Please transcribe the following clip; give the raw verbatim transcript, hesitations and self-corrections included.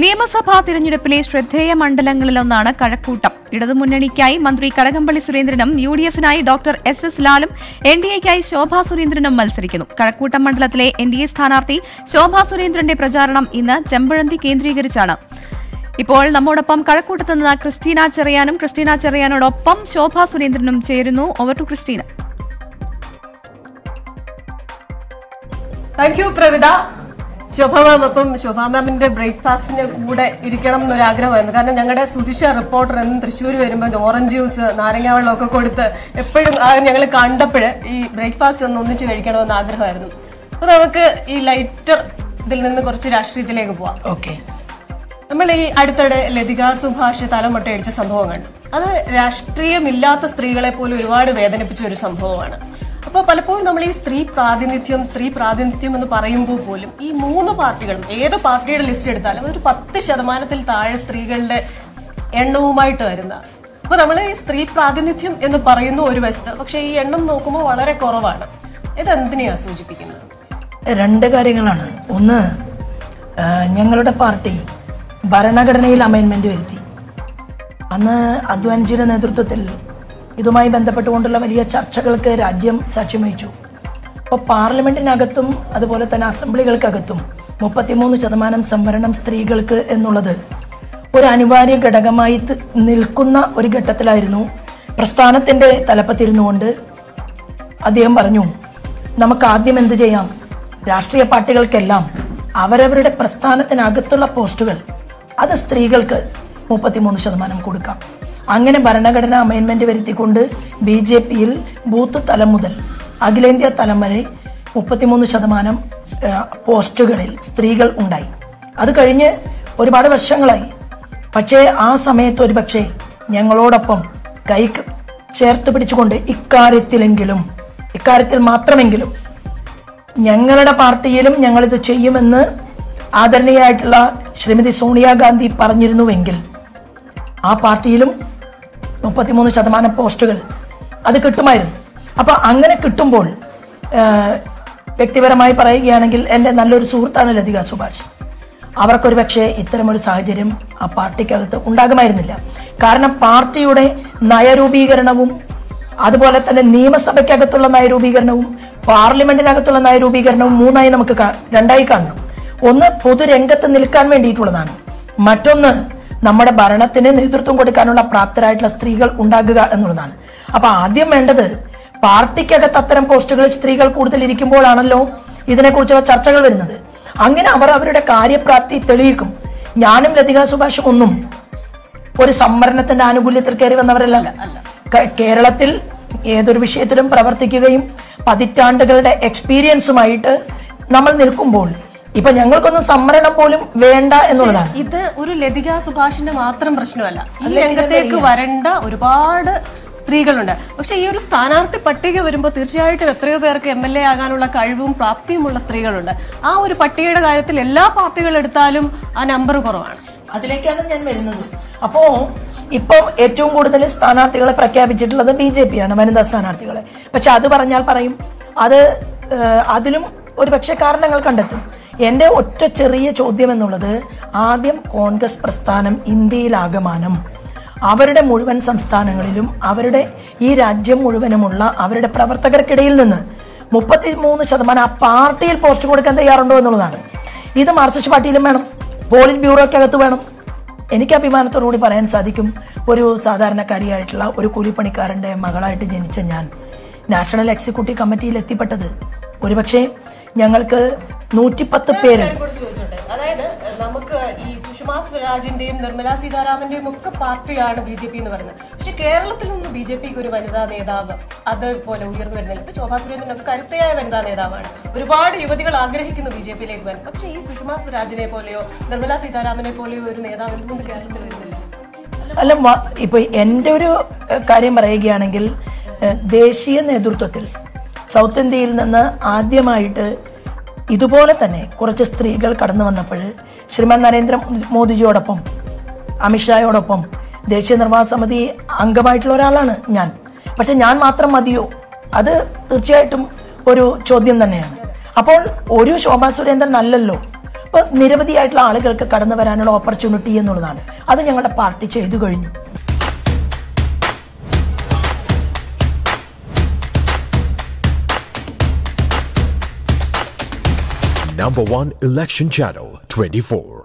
നിയമസഭാ തിരഞ്ഞെടുപ്പിലെ ശ്രദ്ധേയ മണ്ഡലങ്ങളിലൊന്നാണ് കഴക്കൂട്ടം. ഇടതുമുന്നണിക്കായി മന്ത്രി കടകംപള്ളി സുരേന്ദ്രനും യു ഡി എഫിനായി ഡോക്ടർ എസ് എസ് ലാലും എൻ ഡി എക്കായി ശോഭാ സുരേന്ദ്രനും മത്സരിക്കുന്നു. കഴക്കൂട്ടം മണ്ഡലത്തിലെ എൻ ഡി എ സ്ഥാനാർത്ഥി ശോഭാ സുരേന്ദ്രന്റെ പ്രചാരണം ഇന്ന് ചെമ്പഴന്തി കേന്ദ്രീകരിച്ചാണ്. ഇപ്പോൾ നമ്മോടൊപ്പം കഴക്കൂട്ടത്ത് നിന്ന് ക്രിസ്റ്റീന ചെറിയാനും ക്രിസ്റ്റീന ചെറിയാനോടൊപ്പം ശോഭാ സുരേന്ദ്രനും ചേരുന്നു. Over to Christina. Thank you Pravitha. Shobha ma'am, അപ്പം ശോഭാ മാമിന്റെ ബ്രേക്ക്ഫാസ്റ്റിന് കൂടെ ഇരിക്കണം എന്നൊരാഗ്രഹമായിരുന്നു. കാരണം ഞങ്ങളുടെ സുധിഷ റിപ്പോർട്ടർ എന്നും തൃശ്ശൂർ വരുമ്പോൾ ഓറഞ്ച് ജ്യൂസ്, നാരങ്ങാവെള്ളം ഒക്കെ കൊടുത്ത് എപ്പോഴും ഞങ്ങൾ കണ്ടപ്പോഴ് ഈ ബ്രേക്ക്ഫാസ്റ്റ് ഒന്ന് ഒന്നിച്ച് കഴിക്കണമെന്ന് ആഗ്രഹമായിരുന്നു. അപ്പൊ നമുക്ക് ഈ ലൈറ്റർ ഇതിൽ നിന്ന് കുറച്ച് രാഷ്ട്രീയത്തിലേക്ക് പോവാം. ഓക്കെ, നമ്മൾ ഈ അടുത്തിടെ ലതികാ സുഭാഷ് തലമുട്ടയടിച്ച സംഭവം കണ്ടു. അത് രാഷ്ട്രീയമില്ലാത്ത സ്ത്രീകളെ പോലും ഒരുപാട് വേദനിപ്പിച്ച ഒരു സംഭവമാണ്. അപ്പോൾ പലപ്പോഴും നമ്മൾ ഈ സ്ത്രീ പ്രാതിനിധ്യം സ്ത്രീ പ്രാതിനിധ്യം എന്ന് പറയുമ്പോൾ പോലും ഈ മൂന്ന് പാർട്ടികളും, ഏത് പാർട്ടിയുടെ ലിസ്റ്റ് എടുത്താലും ഒരു പത്ത് ശതമാനത്തിൽ താഴെ സ്ത്രീകളുടെ എണ്ണവുമായിട്ട് വരുന്ന, അപ്പോൾ നമ്മൾ ഈ സ്ത്രീ പ്രാതിനിധ്യം എന്ന് പറയുന്നു ഒരു വശത്ത്, പക്ഷെ ഈ എണ്ണം നോക്കുമ്പോൾ വളരെ കുറവാണ്. ഇതെന്തിനെയാണ് സൂചിപ്പിക്കുന്നത്? രണ്ട് കാര്യങ്ങളാണ്. ഒന്ന്, ഞങ്ങളുടെ പാർട്ടി ഭരണഘടനയിൽ അമെൻമെന്റ് വരുത്തി. അന്ന് അദ്വാനിജിയുടെ നേതൃത്വത്തിൽ ഇതുമായി ബന്ധപ്പെട്ടുകൊണ്ടുള്ള വലിയ ചർച്ചകൾക്ക് രാജ്യം സാക്ഷ്യം വഹിച്ചു. അപ്പോൾ പാർലമെന്റിനകത്തും അതുപോലെ തന്നെ അസംബ്ലികൾക്കകത്തും മുപ്പത്തിമൂന്ന് ശതമാനം സംവരണം സ്ത്രീകൾക്ക് എന്നുള്ളത് ഒരു അനിവാര്യ ഘടകമായി നിൽക്കുന്ന ഒരു ഘട്ടത്തിലായിരുന്നു. പ്രസ്ഥാനത്തിന്റെ തലപ്പത്തിരുന്നു കൊണ്ട് അദ്ദേഹം പറഞ്ഞു, നമുക്ക് ആദ്യം എന്ത് ചെയ്യാം, രാഷ്ട്രീയ പാർട്ടികൾക്കെല്ലാം അവരവരുടെ പ്രസ്ഥാനത്തിനകത്തുള്ള പോസ്റ്റുകൾ അത് സ്ത്രീകൾക്ക് മുപ്പത്തിമൂന്ന് ശതമാനം കൊടുക്കാം. അങ്ങനെ ഭരണഘടന അമെൻമെന്റ് വരുത്തിക്കൊണ്ട് ബി ജെ പിയിൽ ബൂത്ത് തലം മുതൽ അഖിലേന്ത്യാ തലം വരെ മുപ്പത്തിമൂന്ന് ശതമാനം പോസ്റ്റുകളിൽ സ്ത്രീകൾ ഉണ്ടായി. അത് കഴിഞ്ഞ് ഒരുപാട് വർഷങ്ങളായി. പക്ഷേ ആ സമയത്ത് ഒരു പക്ഷേ ഞങ്ങളോടൊപ്പം കൈ ചേർത്ത് പിടിച്ചുകൊണ്ട് ഇക്കാര്യത്തിലെങ്കിലും ഇക്കാര്യത്തിൽ മാത്രമെങ്കിലും ഞങ്ങളുടെ പാർട്ടിയിലും ഞങ്ങളിത് ചെയ്യുമെന്ന് ആദരണീയായിട്ടുള്ള ശ്രീമതി സോണിയാഗാന്ധി പറഞ്ഞിരുന്നുവെങ്കിൽ ആ പാർട്ടിയിലും മുപ്പത്തിമൂന്ന് ശതമാനം പോസ്റ്റുകൾ അത് കിട്ടുമായിരുന്നു. അപ്പോൾ അങ്ങനെ കിട്ടുമ്പോൾ വ്യക്തിപരമായി പറയുകയാണെങ്കിൽ എൻ്റെ നല്ലൊരു സുഹൃത്താണ് ലതിക സുഭാഷ്. അവർക്കൊരു പക്ഷേ ഇത്തരമൊരു സാഹചര്യം ആ പാർട്ടിക്കകത്ത് ഉണ്ടാകുമായിരുന്നില്ല. കാരണം പാർട്ടിയുടെ നയരൂപീകരണവും അതുപോലെ തന്നെ നിയമസഭയ്ക്കകത്തുള്ള നയരൂപീകരണവും പാർലമെന്റിനകത്തുള്ള നയരൂപീകരണവും മൂന്നായി നമുക്ക് രണ്ടായി കാണണം. ഒന്ന് പൊതുരംഗത്ത് നിൽക്കാൻ വേണ്ടിയിട്ടുള്ളതാണ്, മറ്റൊന്ന് നമ്മുടെ ഭരണത്തിന് നേതൃത്വം കൊടുക്കാനുള്ള പ്രാപ്തരായിട്ടുള്ള സ്ത്രീകൾ ഉണ്ടാകുക എന്നുള്ളതാണ്. അപ്പൊ ആദ്യം വേണ്ടത് പാർട്ടിക്കകത്ത് അത്തരം പോസ്റ്റുകളിൽ സ്ത്രീകൾ കൂടുതൽ ഇരിക്കുമ്പോഴാണല്ലോ ഇതിനെക്കുറിച്ചുള്ള ചർച്ചകൾ വരുന്നത്. അങ്ങനെ അവർ അവരുടെ കാര്യപ്രാപ്തി തെളിയിക്കും. ഞാനും ലതിക സുഭാഷും ഒന്നും ഒരു സംവരണത്തിന്റെ ആനുകൂല്യത്തിൽ കയറി വന്നവരല്ല. കേരളത്തിൽ ഏതൊരു വിഷയത്തിലും പ്രവർത്തിക്കുകയും പതിറ്റാണ്ടുകളുടെ എക്സ്പീരിയൻസുമായിട്ട് നമ്മൾ നിൽക്കുമ്പോൾ ഇപ്പൊ ഞങ്ങൾക്കൊന്നും സംവരണം പോലും വേണ്ട എന്നുള്ളതാണ്. ഇത് ഒരു ലതിക സുഭാഷിന്റെ മാത്രം പ്രശ്നമല്ല, ഈ രംഗത്തേക്ക് വരേണ്ട ഒരുപാട് സ്ത്രീകളുണ്ട്. പക്ഷെ ഈ ഒരു സ്ഥാനാർത്ഥി പട്ടിക വരുമ്പോൾ തീർച്ചയായിട്ടും എത്രയോ പേർക്ക് എം എൽ എ ആകാനുള്ള കഴിവും പ്രാപ്തിയുമുള്ള സ്ത്രീകളുണ്ട്. ആ ഒരു പട്ടികയുടെ കാര്യത്തിൽ എല്ലാ പാർട്ടികൾ എടുത്താലും ആ നമ്പർ കുറവാണ്. അതിലേക്കാണ് ഞാൻ വരുന്നത്. അപ്പോ ഇപ്പൊ ഏറ്റവും കൂടുതൽ സ്ഥാനാർത്ഥികളെ പ്രഖ്യാപിച്ചിട്ടുള്ളത് ബി ജെ പി ആണ്, വനിതാ സ്ഥാനാർത്ഥികളെ. പക്ഷെ അത് പറഞ്ഞാൽ പറയും അത് അതിലും ഒരുപക്ഷെ കാരണങ്ങൾ കണ്ടെത്തും. എൻ്റെ ഒറ്റ ചെറിയ ചോദ്യം എന്നുള്ളത്, ആദ്യം കോൺഗ്രസ് പ്രസ്ഥാനം ഇന്ത്യയിലാകമാനം അവരുടെ മുഴുവൻ സംസ്ഥാനങ്ങളിലും അവരുടെ ഈ രാജ്യം മുഴുവനുമുള്ള അവരുടെ പ്രവർത്തകർക്കിടയിൽ നിന്ന് മുപ്പത്തി മൂന്ന് ശതമാനം ആ പാർട്ടിയിൽ പോസ്റ്റ് കൊടുക്കാൻ തയ്യാറുണ്ടോ എന്നുള്ളതാണ്. ഇത് മാർക്സിസ്റ്റ് പാർട്ടിയിലും വേണം, പോളിറ്റ് ബ്യൂറോയ്ക്കകത്ത് വേണം. എനിക്ക് അഭിമാനത്തോടുകൂടി പറയാൻ സാധിക്കും, ഒരു സാധാരണക്കാരിയായിട്ടുള്ള ഒരു കൂലിപ്പണിക്കാരൻ്റെ മകളായിട്ട് ജനിച്ച ഞാൻ നാഷണൽ എക്സിക്യൂട്ടീവ് കമ്മിറ്റിയിൽ എത്തിപ്പെട്ടത് ഒരുപക്ഷെ ഞങ്ങൾക്ക് നൂറ്റിപ്പത്ത് പേര്. അതായത് നമുക്ക് ഈ സുഷമാ സ്വരാജിന്റെയും നിർമ്മലാ സീതാരാമന്റെയും ഒക്കെ പാർട്ടിയാണ് ബി ജെ പി എന്ന് പറയുന്നത്. പക്ഷെ കേരളത്തിൽ നിന്ന് ബി ജെ പിക്ക് ഒരു വനിതാ നേതാവ് അതേപോലെ ഉയർന്നു വരുന്നില്ല. ഇപ്പൊ ശോഭാ സുരേന്ദ്രനൊക്കെ കരുത്തയായ വനിതാ നേതാവാണ്, ഒരുപാട് യുവതികൾ ആഗ്രഹിക്കുന്നു ബി ജെ പിയിലേക്ക് വരും. പക്ഷെ ഈ സുഷമാ സ്വരാജിനെ പോലെയോ നിർമ്മലാ സീതാരാമനെ പോലെയോ ഒരു നേതാവ് എന്തുകൊണ്ട് കേരളത്തിൽ വരുന്നില്ല? അല്ല, ഇപ്പൊ എന്റെ ഒരു കാര്യം പറയുകയാണെങ്കിൽ ദേശീയ നേതൃത്വത്തിൽ സൗത്ത് ഇന്ത്യയിൽ നിന്ന് ആദ്യമായിട്ട് ഇതുപോലെ തന്നെ കുറച്ച് സ്ത്രീകൾ കടന്നു വന്നപ്പോൾ ശ്രീമാൻ നരേന്ദ്ര മോദിജിയോടൊപ്പം അമിത്ഷായോടൊപ്പം ദേശീയ നിർവാഹക സമിതി അംഗമായിട്ടുള്ള ഒരാളാണ് ഞാൻ. പക്ഷെ ഞാൻ മാത്രം മതിയോ? അത് തീർച്ചയായിട്ടും ഒരു ചോദ്യം തന്നെയാണ്. അപ്പോൾ ഒരു ശോഭാ സുരേന്ദ്രൻ അല്ലല്ലോ നിരവധി ആയിട്ടുള്ള ആളുകൾക്ക് കടന്നു വരാനുള്ള ഓപ്പർച്യൂണിറ്റി എന്നുള്ളതാണ്. അത് ഞങ്ങളുടെ പാർട്ടി ചെയ്തു കഴിഞ്ഞു. Number one election channel twenty-four.